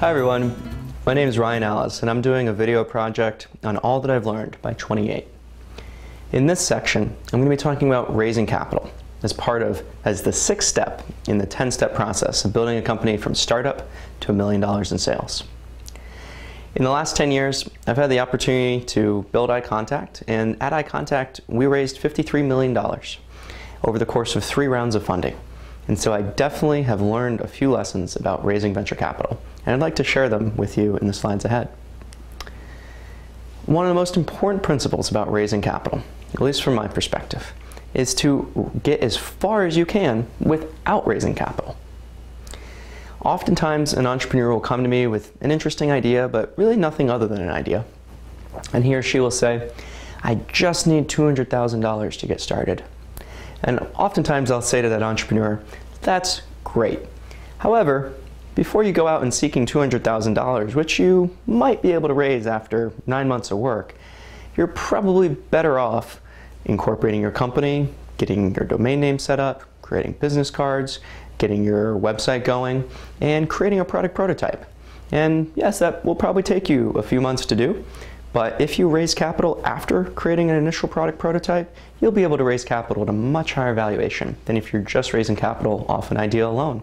Hi everyone, my name is Ryan Allis and I'm doing a video project on all that I've learned by 28. In this section, I'm going to be talking about raising capital as the sixth step in the 10-step process of building a company from startup to $1 million in sales. In the last 10 years, I've had the opportunity to build iContact, and at iContact, we raised $53 million over the course of 3 rounds of funding. And so I definitely have learned a few lessons about raising venture capital, and I'd like to share them with you in the slides ahead. One of the most important principles about raising capital, at least from my perspective, is to get as far as you can without raising capital. Oftentimes, an entrepreneur will come to me with an interesting idea, but really nothing other than an idea. And he or she will say, I just need $200,000 to get started. And oftentimes I'll say to that entrepreneur, that's great. However, before you go out and seeking $200,000, which you might be able to raise after 9 months of work, you're probably better off incorporating your company, getting your domain name set up, creating business cards, getting your website going, and creating a product prototype. And yes, that will probably take you a few months to do. But if you raise capital after creating an initial product prototype, you'll be able to raise capital at a much higher valuation than if you're just raising capital off an idea alone.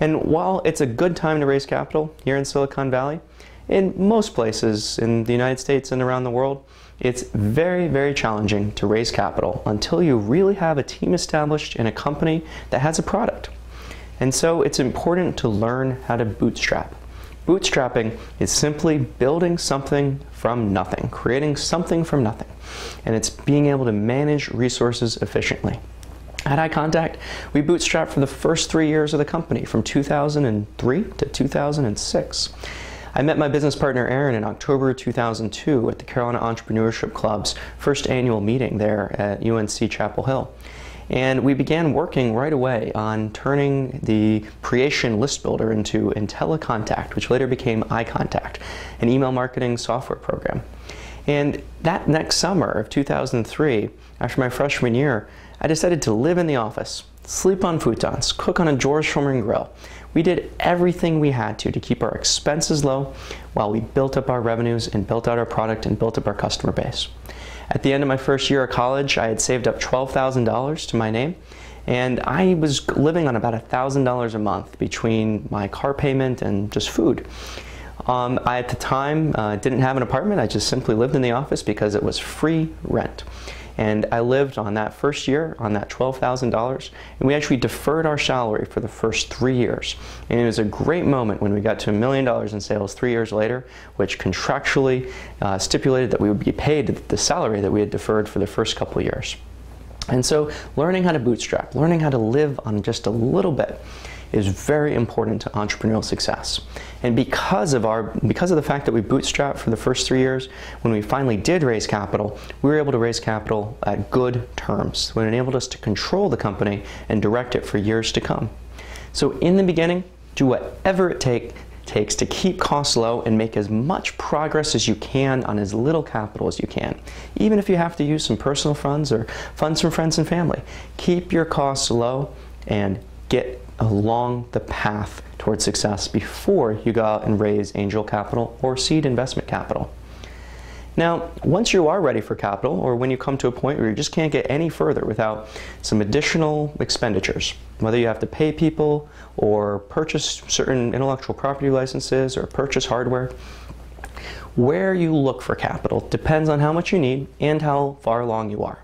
And while it's a good time to raise capital here in Silicon Valley, in most places in the United States and around the world, it's very, very challenging to raise capital until you really have a team established and a company that has a product. And so it's important to learn how to bootstrap. Bootstrapping is simply building something from nothing, creating something from nothing, and it's being able to manage resources efficiently. At iContact, we bootstrapped for the first 3 years of the company, from 2003 to 2006. I met my business partner Aaron in October 2002 at the Carolina Entrepreneurship Club's first annual meeting there at UNC Chapel Hill. And we began working right away on turning the creation list builder into IntelliContact, which later became iContact, an email marketing software program. And that next summer of 2003, after my freshman year, I decided to live in the office, sleep on futons, cook on a George Foreman grill. We did everything we had to keep our expenses low while we built up our revenues and built out our product and built up our customer base. At the end of my first year of college, I had saved up $12,000 to my name, and I was living on about $1,000 a month between my car payment and just food. I, at the time, didn't have an apartment. I just simply lived in the office because it was free rent. And I lived on that first year on that $12,000, and we actually deferred our salary for the first 3 years. And it was a great moment when we got to $1 million in sales 3 years later, which contractually stipulated that we would be paid the salary that we had deferred for the first couple of years. And so learning how to bootstrap, learning how to live on just a little bit, is very important to entrepreneurial success. And because of the fact that we bootstrapped for the first 3 years, when we finally did raise capital, we were able to raise capital at good terms, which enabled us to control the company and direct it for years to come. So in the beginning, do whatever it takes to keep costs low and make as much progress as you can on as little capital as you can. Even if you have to use some personal funds or funds from friends and family, keep your costs low and get along the path towards success before you go out and raise angel capital or seed investment capital. Now, once you are ready for capital, or when you come to a point where you just can't get any further without some additional expenditures, whether you have to pay people or purchase certain intellectual property licenses or purchase hardware, where you look for capital depends on how much you need and how far along you are.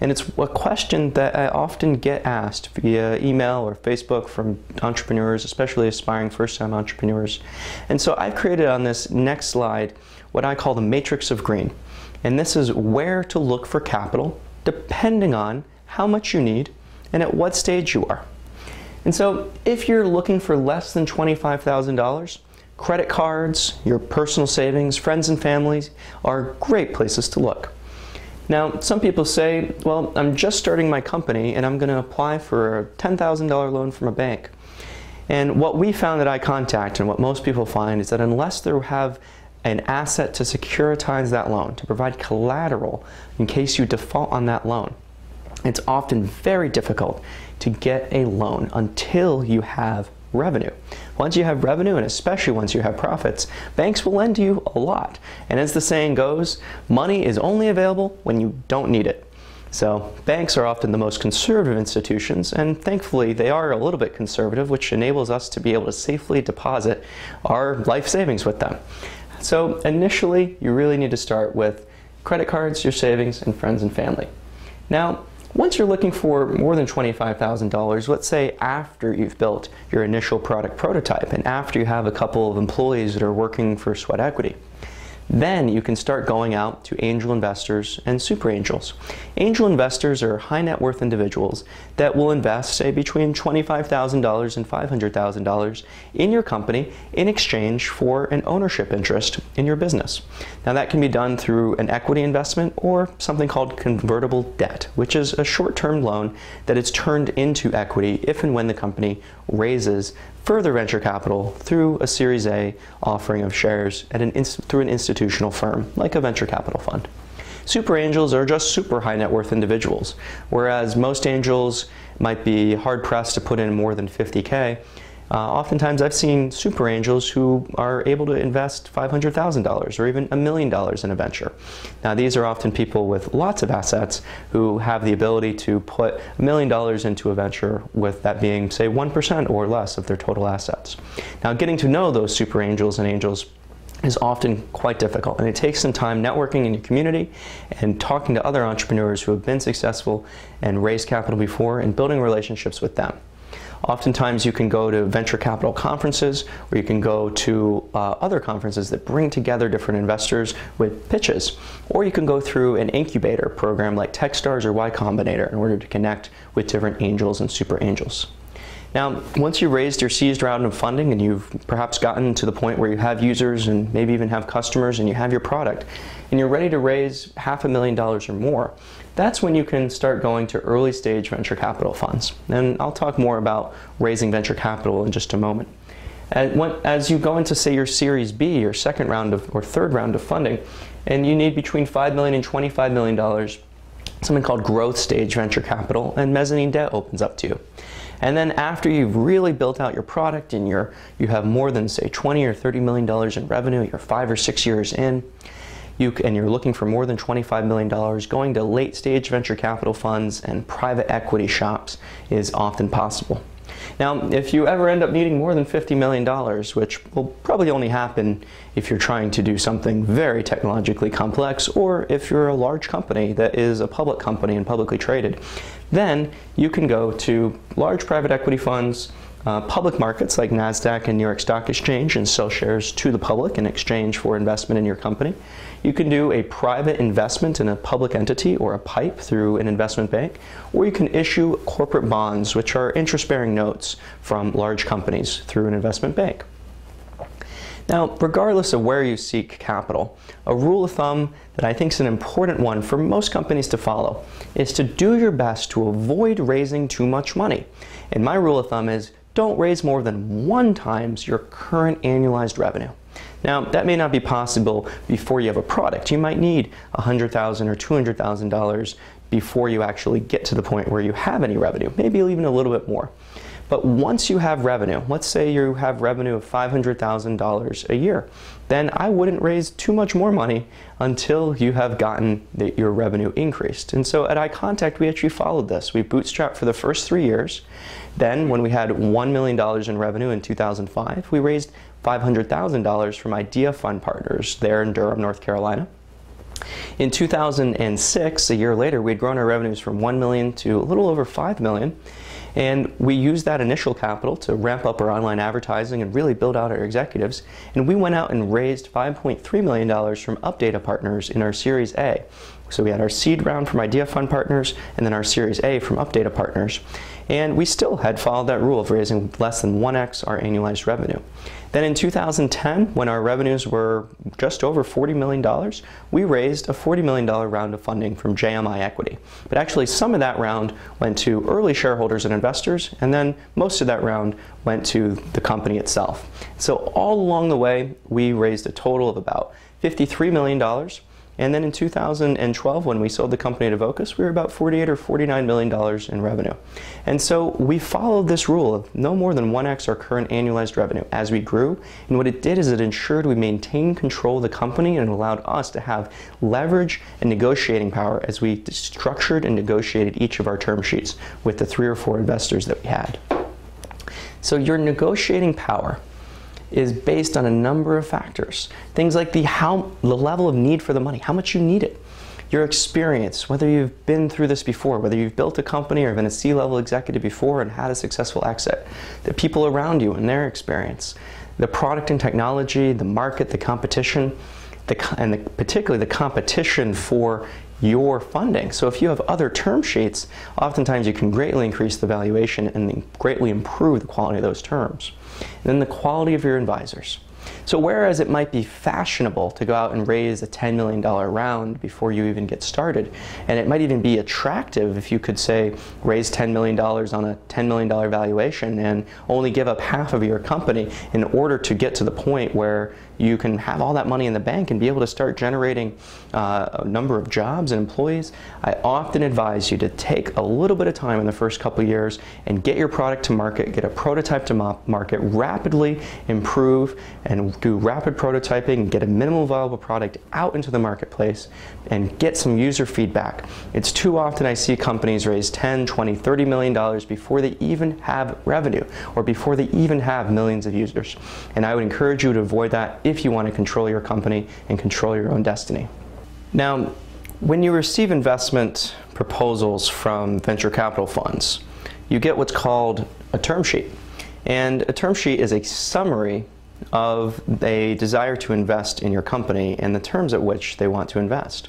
And it's a question that I often get asked via email or Facebook from entrepreneurs, especially aspiring first-time entrepreneurs. And so I've created on this next slide what I call the matrix of green. And this is where to look for capital depending on how much you need and at what stage you are. And so if you're looking for less than $25,000, credit cards, your personal savings, friends and families are great places to look. Now, some people say, well, I'm just starting my company and I'm going to apply for a $10,000 loan from a bank. And what we found at iContact, and what most people find, is that unless they have an asset to securitize that loan, to provide collateral in case you default on that loan, it's often very difficult to get a loan until you have revenue. Once you have revenue, and especially once you have profits, banks will lend you a lot. And as the saying goes, money is only available when you don't need it. So banks are often the most conservative institutions, and thankfully they are a little bit conservative, which enables us to be able to safely deposit our life savings with them. So initially, you really need to start with credit cards, your savings, and friends and family. Now, once you're looking for more than $25,000, let's say after you've built your initial product prototype and after you have a couple of employees that are working for sweat equity, then you can start going out to angel investors and super angels. Angel investors are high net worth individuals that will invest, say, between $25,000 and $500,000 in your company in exchange for an ownership interest in your business. Now, that can be done through an equity investment or something called convertible debt, which is a short-term loan that is turned into equity if and when the company raises further venture capital through a Series A offering of shares at through an institutional firm, like a venture capital fund. Super angels are just super high net worth individuals, whereas most angels might be hard pressed to put in more than 50K. Oftentimes I've seen super angels who are able to invest $500,000 or even $1 million in a venture. Now, these are often people with lots of assets who have the ability to put $1 million into a venture, with that being, say, 1% or less of their total assets. Now, getting to know those super angels and angels is often quite difficult, and it takes some time networking in your community and talking to other entrepreneurs who have been successful and raised capital before and building relationships with them. Oftentimes you can go to venture capital conferences, or you can go to other conferences that bring together different investors with pitches, or you can go through an incubator program like Techstars or Y Combinator in order to connect with different angels and super angels. Now, once you've raised your seed round of funding and you've perhaps gotten to the point where you have users and maybe even have customers and you have your product and you're ready to raise $500,000 or more, that's when you can start going to early stage venture capital funds. And I'll talk more about raising venture capital in just a moment. As you go into, say, your Series B, your second round of, or third round of funding, and you need between $5 million and $25 million, something called growth stage venture capital and mezzanine debt opens up to you. And then after you've really built out your product and you have more than, say, $20 or $30 million in revenue, you're 5 or 6 years in, and you're looking for more than $25 million, going to late stage venture capital funds and private equity shops is often possible. Now, if you ever end up needing more than $50 million, which will probably only happen if you're trying to do something very technologically complex, or if you're a large company that is a public company and publicly traded, then you can go to large private equity funds, public markets like NASDAQ and New York Stock Exchange, and sell shares to the public in exchange for investment in your company. You can do a private investment in a public entity or a PIPE through an investment bank, or you can issue corporate bonds, which are interest-bearing notes from large companies through an investment bank. Now, regardless of where you seek capital, a rule of thumb that I think is an important one for most companies to follow is to do your best to avoid raising too much money. And my rule of thumb is, don't raise more than 1 times your current annualized revenue. Now, that may not be possible before you have a product. You might need $100,000 or $200,000 before you actually get to the point where you have any revenue, maybe even a little bit more. But once you have revenue, let's say you have revenue of $500,000 a year, then I wouldn't raise too much more money until you have gotten your revenue increased. And so at iContact, we actually followed this. We bootstrapped for the first 3 years. Then when we had $1 million in revenue in 2005, we raised $500,000 from Idea Fund Partners there in Durham, North Carolina. In 2006, a year later, we had grown our revenues from $1 million to a little over $5 million. And we used that initial capital to ramp up our online advertising and really build out our executives. And we went out and raised $5.3 million from Updata Partners in our Series A. So we had our seed round from Idea Fund Partners and then our Series A from Updata Partners. And we still had followed that rule of raising less than 1x our annualized revenue. Then in 2010, when our revenues were just over $40 million, we raised a $40 million round of funding from JMI Equity. But actually, some of that round went to early shareholders and investors, and then most of that round went to the company itself. So all along the way, we raised a total of about $53 million. And then in 2012, when we sold the company to Vocus, we were about $48 or $49 million in revenue. And so we followed this rule of no more than 1x our current annualized revenue as we grew. And what it did is it ensured we maintained control of the company and allowed us to have leverage and negotiating power as we structured and negotiated each of our term sheets with the 3 or 4 investors that we had. So your negotiating power is based on a number of factors. Things like the level of need for the money, how much you need it, your experience, whether you've been through this before, whether you've built a company or been a C-level executive before and had a successful exit, the people around you and their experience, the product and technology, the market, the competition, particularly the competition for your funding. So if you have other term sheets, oftentimes you can greatly increase the valuation and greatly improve the quality of those terms. And then the quality of your advisors. So whereas it might be fashionable to go out and raise a $10 million round before you even get started, and it might even be attractive if you could, say, raise $10 million on a $10 million valuation and only give up half of your company in order to get to the point where you can have all that money in the bank and be able to start generating a number of jobs and employees, I often advise you to take a little bit of time in the first couple years and get your product to market, get a prototype to market, rapidly improve and do rapid prototyping and get a minimal viable product out into the marketplace and get some user feedback. It's too often I see companies raise $10, $20, $30 million before they even have revenue or before they even have millions of users. And I would encourage you to avoid that if you want to control your company and control your own destiny. Now, when you receive investment proposals from venture capital funds, you get what's called a term sheet. And a term sheet is a summary of a desire to invest in your company and the terms at which they want to invest.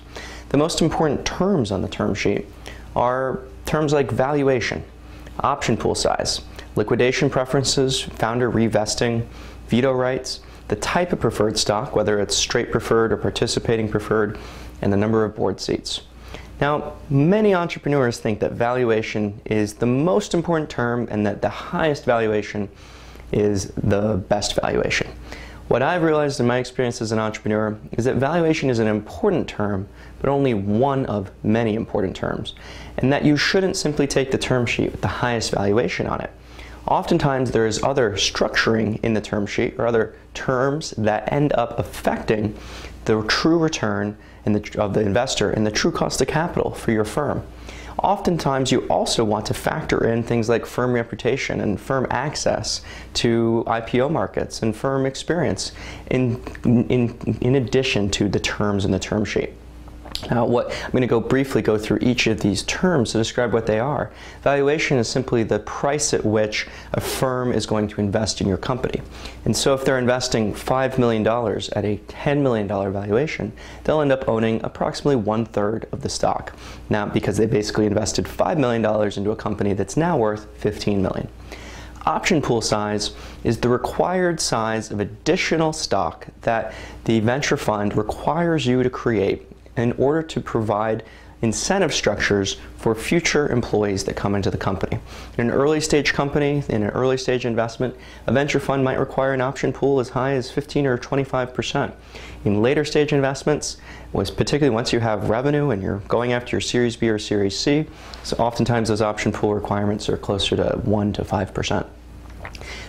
The most important terms on the term sheet are terms like valuation, option pool size, liquidation preferences, founder revesting, veto rights, the type of preferred stock, whether it's straight preferred or participating preferred, and the number of board seats. Now, many entrepreneurs think that valuation is the most important term and that the highest valuation is the best valuation. What I've realized in my experience as an entrepreneur is that valuation is an important term, but only one of many important terms, and that you shouldn't simply take the term sheet with the highest valuation on it. Oftentimes there is other structuring in the term sheet or other terms that end up affecting the true return of the investor and the true cost of capital for your firm. Oftentimes you also want to factor in things like firm reputation and firm access to IPO markets and firm experience in addition to the terms in the term sheet. Now, I'm going to briefly go through each of these terms to describe what they are. Valuation is simply the price at which a firm is going to invest in your company. And so if they're investing $5 million at a $10 million valuation, they'll end up owning approximately 1/3 of the stock. Now, because they basically invested $5 million into a company that's now worth $15 million. Option pool size is the required size of additional stock that the venture fund requires you to create in order to provide incentive structures for future employees that come into the company. In an early stage company, in an early stage investment, a venture fund might require an option pool as high as 15 or 25%. In later stage investments, particularly once you have revenue and you're going after your Series B or Series C, so oftentimes those option pool requirements are closer to 1 to 5%.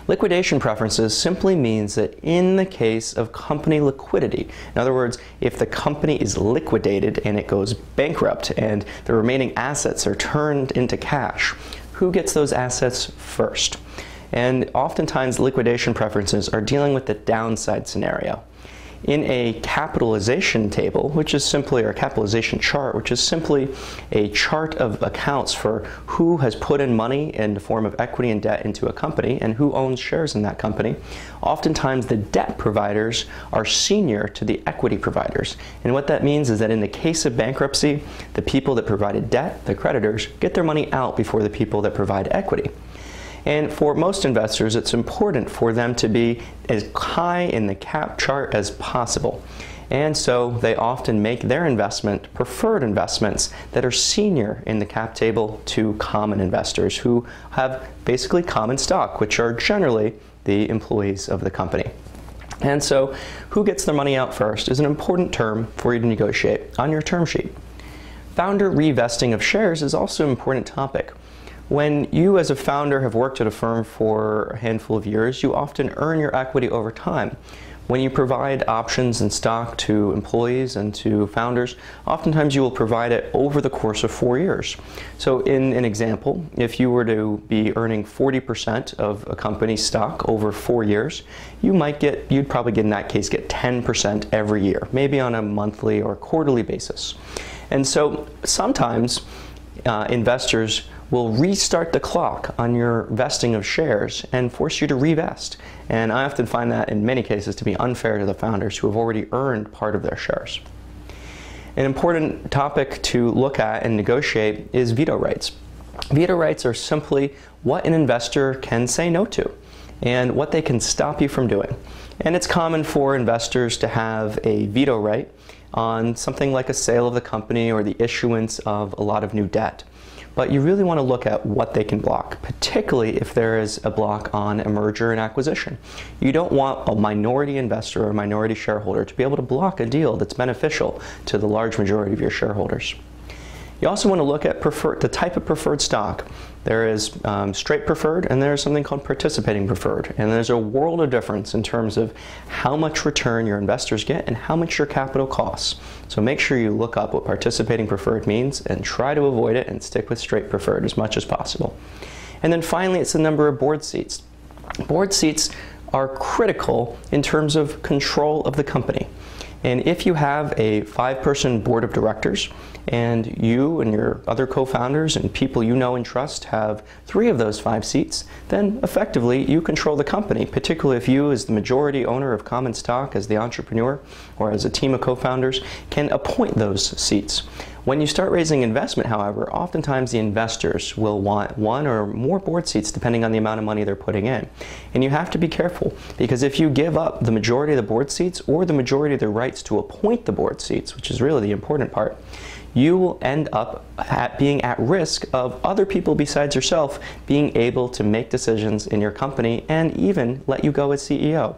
Liquidation preferences simply means that in the case of company liquidity, in other words, if the company is liquidated and it goes bankrupt and the remaining assets are turned into cash, who gets those assets first? And oftentimes liquidation preferences are dealing with the downside scenario. In a capitalization table, which is simply, or a capitalization chart, which is simply a chart of accounts for who has put in money in the form of equity and debt into a company and who owns shares in that company, oftentimes the debt providers are senior to the equity providers. And what that means is that in the case of bankruptcy, the people that provided debt, the creditors, get their money out before the people that provide equity. And for most investors, it's important for them to be as high in the cap chart as possible. And so they often make their preferred investments that are senior in the cap table to common investors who have basically common stock, which are generally the employees of the company. And so who gets their money out first is an important term for you to negotiate on your term sheet. Founder revesting of shares is also an important topic. When you as a founder have worked at a firm for a handful of years, you often earn your equity over time. When you provide options and stock to employees and to founders, oftentimes you will provide it over the course of 4 years. So in an example, if you were to be earning 40% of a company's stock over 4 years, you'd probably get in that case, get 10% every year, maybe on a monthly or quarterly basis. And so sometimes investors will restart the clock on your vesting of shares and force you to revest. And I often find that in many cases to be unfair to the founders who have already earned part of their shares. An important topic to look at and negotiate is veto rights. Veto rights are simply what an investor can say no to and what they can stop you from doing. And it's common for investors to have a veto right on something like a sale of the company or the issuance of a lot of new debt. But you really want to look at what they can block, particularly if there is a block on a merger and acquisition. You don't want a minority investor or a minority shareholder to be able to block a deal that's beneficial to the large majority of your shareholders. You also want to look at the type of preferred stock. There is straight preferred, and there is something called participating preferred. And there's a world of difference in terms of how much return your investors get and how much your capital costs. So make sure you look up what participating preferred means and try to avoid it and stick with straight preferred as much as possible. And then finally, it's the number of board seats. Board seats are critical in terms of control of the company. And if you have a 5-person board of directors, and you and your other co-founders and people you know and trust have 3 of those 5 seats, then effectively you control the company, particularly if you as the majority owner of common stock, as the entrepreneur, or as a team of co-founders, can appoint those seats. When you start raising investment, however, oftentimes the investors will want 1 or more board seats depending on the amount of money they're putting in. And you have to be careful, because if you give up the majority of the board seats or the majority of the rights to appoint the board seats, which is really the important part, you will end up being at risk of other people besides yourself being able to make decisions in your company and even let you go as CEO.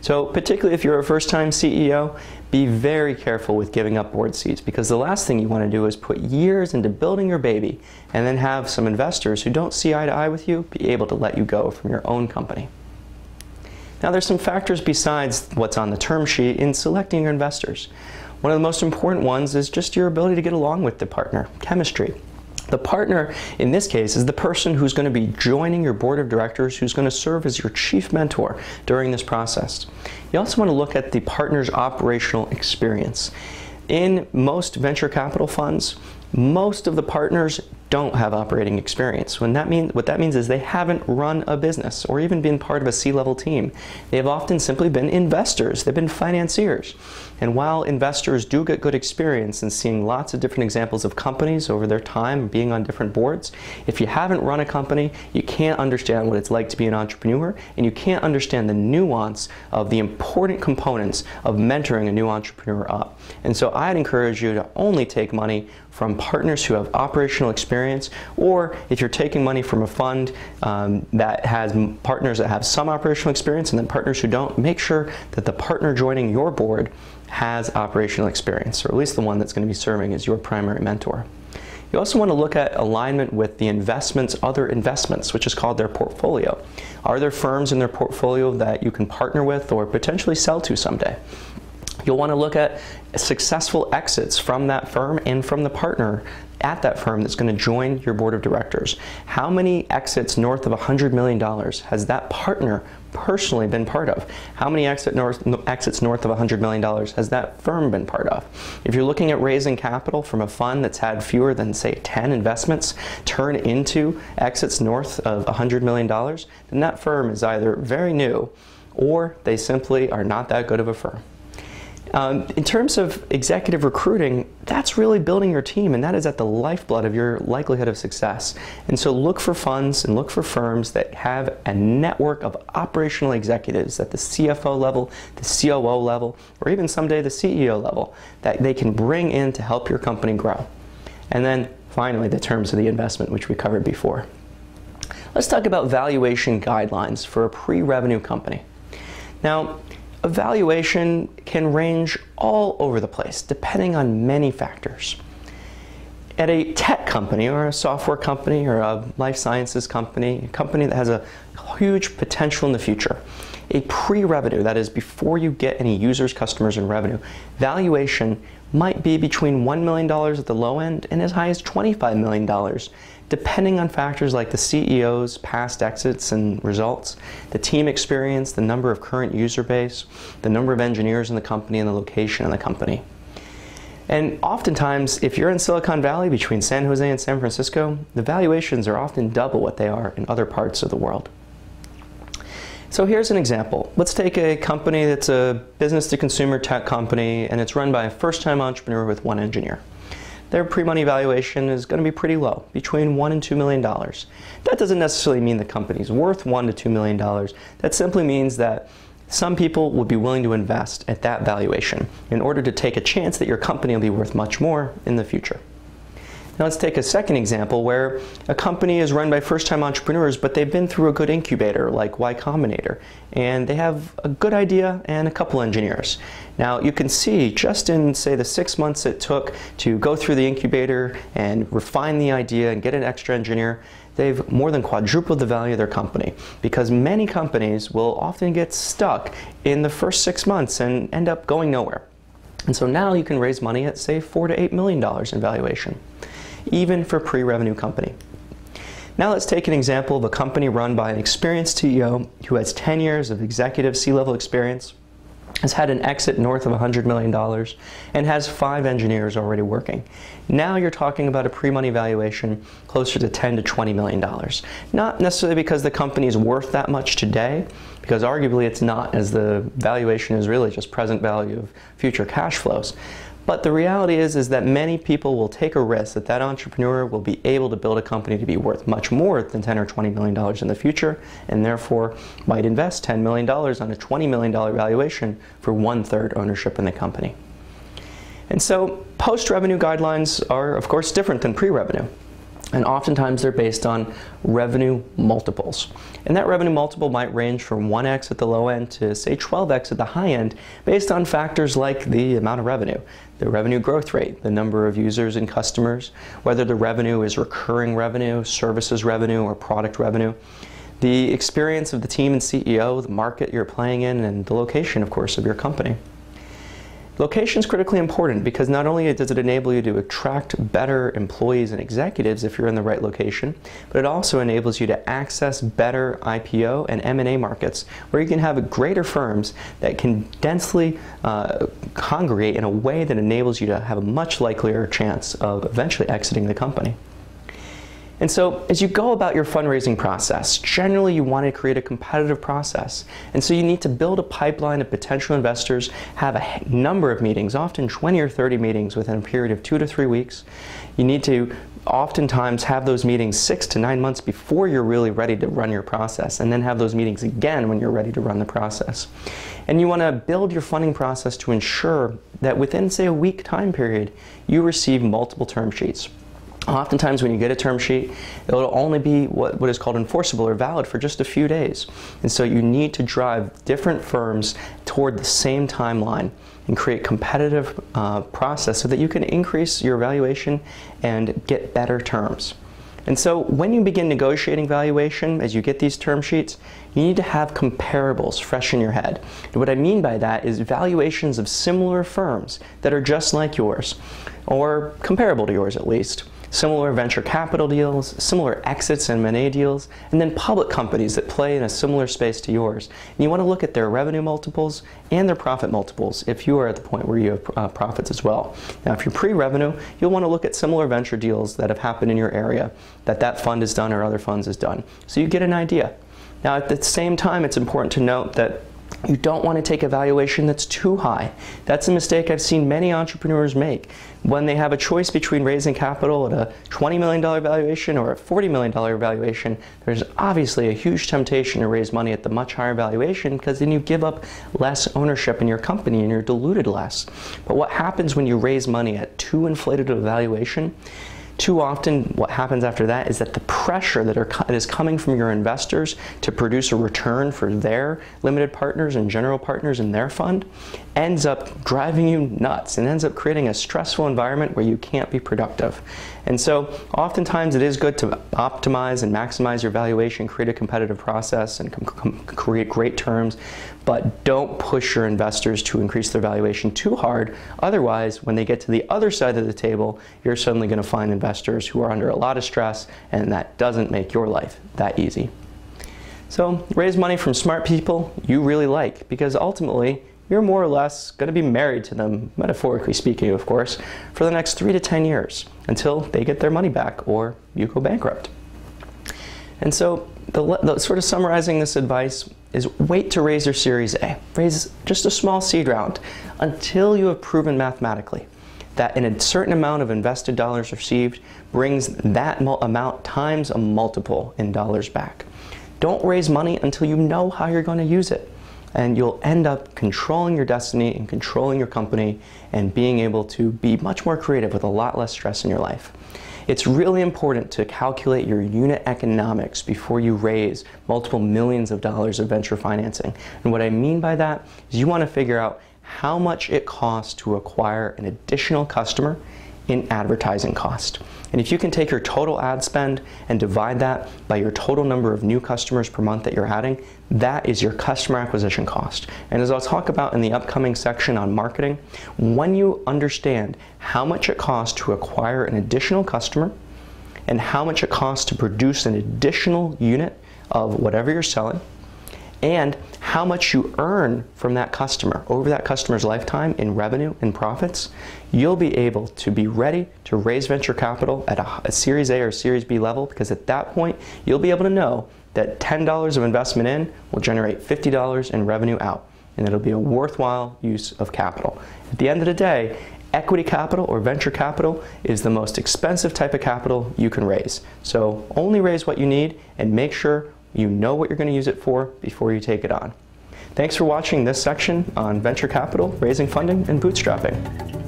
So particularly if you're a first-time CEO, be very careful with giving up board seats, because the last thing you want to do is put years into building your baby and then have some investors who don't see eye to eye with you be able to let you go from your own company. Now there's some factors besides what's on the term sheet in selecting your investors. One of the most important ones is just your ability to get along with the partner, chemistry. The partner, in this case, is the person who's going to be joining your board of directors, who's going to serve as your chief mentor during this process. You also want to look at the partner's operational experience. In most venture capital funds, most of the partners don't have operating experience. What that means is they haven't run a business or even been part of a C-level team. They have often simply been investors. They've been financiers. And while investors do get good experience in seeing lots of different examples of companies over their time being on different boards, if you haven't run a company, you can't understand what it's like to be an entrepreneur, and you can't understand the nuance of the important components of mentoring a new entrepreneur up. And so I'd encourage you to only take money from partners who have operational experience, or if you're taking money from a fund that has partners that have some operational experience and then partners who don't, make sure that the partner joining your board has operational experience, or at least the one that's going to be serving as your primary mentor. You also want to look at alignment with the other investments, which is called their portfolio. Are there firms in their portfolio that you can partner with or potentially sell to someday? You'll want to look at successful exits from that firm and from the partner at that firm that's going to join your board of directors. How many exits north of $100 million has that partner personally been part of? How many exits north of $100 million has that firm been part of? If you're looking at raising capital from a fund that's had fewer than, say, 10 investments turn into exits north of $100 million, then that firm is either very new or they simply are not that good of a firm. In terms of executive recruiting, that's really building your team, and that is at the lifeblood of your likelihood of success. And so look for funds and look for firms that have a network of operational executives at the CFO level, the COO level, or even someday the CEO level that they can bring in to help your company grow. And then finally, the terms of the investment, which we covered before. Let's talk about valuation guidelines for a pre-revenue company. Now, A valuation can range all over the place, depending on many factors. At a tech company or a software company or a life sciences company, a company that has a huge potential in the future, a pre-revenue, that is before you get any users, customers, and revenue, valuation might be between $1 million at the low end and as high as $25 million, depending on factors like the CEO's past exits and results, the team experience, the number of current user base, the number of engineers in the company, and the location in the company. And oftentimes, if you're in Silicon Valley between San Jose and San Francisco, the valuations are often double what they are in other parts of the world. So here's an example. Let's take a company that's a business-to-consumer tech company, and it's run by a first-time entrepreneur with one engineer. Their pre-money valuation is going to be pretty low, between $1 and $2 million. That doesn't necessarily mean the company's worth $1 to $2 million. That simply means that some people would be willing to invest at that valuation in order to take a chance that your company will be worth much more in the future. Now let's take a second example where a company is run by first-time entrepreneurs, but they've been through a good incubator like Y Combinator, and they have a good idea and a couple engineers. Now you can see just in, say, the 6 months it took to go through the incubator and refine the idea and get an extra engineer, they've more than quadrupled the value of their company, because many companies will often get stuck in the first 6 months and end up going nowhere. And so now you can raise money at, say, $4 to $8 million in valuation, even for pre-revenue company. Now let's take an example of a company run by an experienced CEO who has 10 years of executive C-level experience, has had an exit north of $100 million, and has 5 engineers already working. Now you're talking about a pre-money valuation closer to $10 to $20 million. Not necessarily because the company is worth that much today, because arguably it's not, as the valuation is really just present value of future cash flows. But the reality is that many people will take a risk that that entrepreneur will be able to build a company to be worth much more than $10 or $20 million in the future, and therefore might invest $10 million on a $20 million valuation for 1/3 ownership in the company. And so post-revenue guidelines are, of course, different than pre-revenue. And oftentimes they're based on revenue multiples. And that revenue multiple might range from 1x at the low end to, say, 12x at the high end, based on factors like the amount of revenue, the revenue growth rate, the number of users and customers, whether the revenue is recurring revenue, services revenue, or product revenue, the experience of the team and CEO, the market you're playing in, and the location, of course, of your company. Location is critically important because not only does it enable you to attract better employees and executives if you're in the right location, but it also enables you to access better IPO and M&A markets, where you can have greater firms that can densely congregate in a way that enables you to have a much likelier chance of eventually exiting the company. And so as you go about your fundraising process, generally you want to create a competitive process. And so you need to build a pipeline of potential investors, have a number of meetings, often 20 or 30 meetings within a period of 2 to 3 weeks. You need to oftentimes have those meetings 6 to 9 months before you're really ready to run your process, and then have those meetings again when you're ready to run the process. And you want to build your funding process to ensure that within, say, a week time period, you receive multiple term sheets. Oftentimes when you get a term sheet, it'll only be what is called enforceable or valid for just a few days. And so you need to drive different firms toward the same timeline and create competitive process so that you can increase your valuation and get better terms. And so when you begin negotiating valuation, as you get these term sheets, you need to have comparables fresh in your head. And what I mean by that is valuations of similar firms that are just like yours, or comparable to yours at least. Similar venture capital deals, similar exits and M&A deals, and then public companies that play in a similar space to yours. And you want to look at their revenue multiples and their profit multiples if you are at the point where you have profits as well. Now, if you're pre-revenue, you'll want to look at similar venture deals that have happened in your area, that fund has done or other funds has done, so you get an idea. Now, at the same time, it's important to note that you don't want to take a valuation that's too high. That's a mistake I've seen many entrepreneurs make. When they have a choice between raising capital at a $20 million valuation or a $40 million valuation, there's obviously a huge temptation to raise money at the much higher valuation, because then you give up less ownership in your company and you're diluted less. But what happens when you raise money at too inflated a valuation? Too often what happens after that is that the pressure that is coming from your investors to produce a return for their limited partners and general partners in their fund ends up driving you nuts and ends up creating a stressful environment where you can't be productive. And so oftentimes it is good to optimize and maximize your valuation, create a competitive process, and create great terms, but don't push your investors to increase their valuation too hard. Otherwise, when they get to the other side of the table, you're suddenly going to find investors who are under a lot of stress, and that doesn't make your life that easy. So raise money from smart people you really like, because ultimately you're more or less going to be married to them, metaphorically speaking, of course, for the next 3 to 10 years until they get their money back or you go bankrupt. And so sort of summarizing this advice is, wait to raise your Series A. Raise just a small seed round until you have proven mathematically that in a certain amount of invested dollars received brings that amount times a multiple in dollars back. Don't raise money until you know how you're going to use it, and you'll end up controlling your destiny and controlling your company and being able to be much more creative with a lot less stress in your life. It's really important to calculate your unit economics before you raise multiple millions of dollars of venture financing. And what I mean by that is you want to figure out how much it costs to acquire an additional customer in advertising cost. And if you can take your total ad spend and divide that by your total number of new customers per month that you're adding, that is your customer acquisition cost. And as I'll talk about in the upcoming section on marketing, when you understand how much it costs to acquire an additional customer and how much it costs to produce an additional unit of whatever you're selling, and how much you earn from that customer over that customer's lifetime in revenue and profits, you'll be able to be ready to raise venture capital at a Series A or Series B level, because at that point, you'll be able to know that $10 of investment in will generate $50 in revenue out, and it'll be a worthwhile use of capital. At the end of the day, equity capital or venture capital is the most expensive type of capital you can raise. So only raise what you need and make sure you know what you're going to use it for before you take it on. Thanks for watching this section on venture capital, raising funding, and bootstrapping.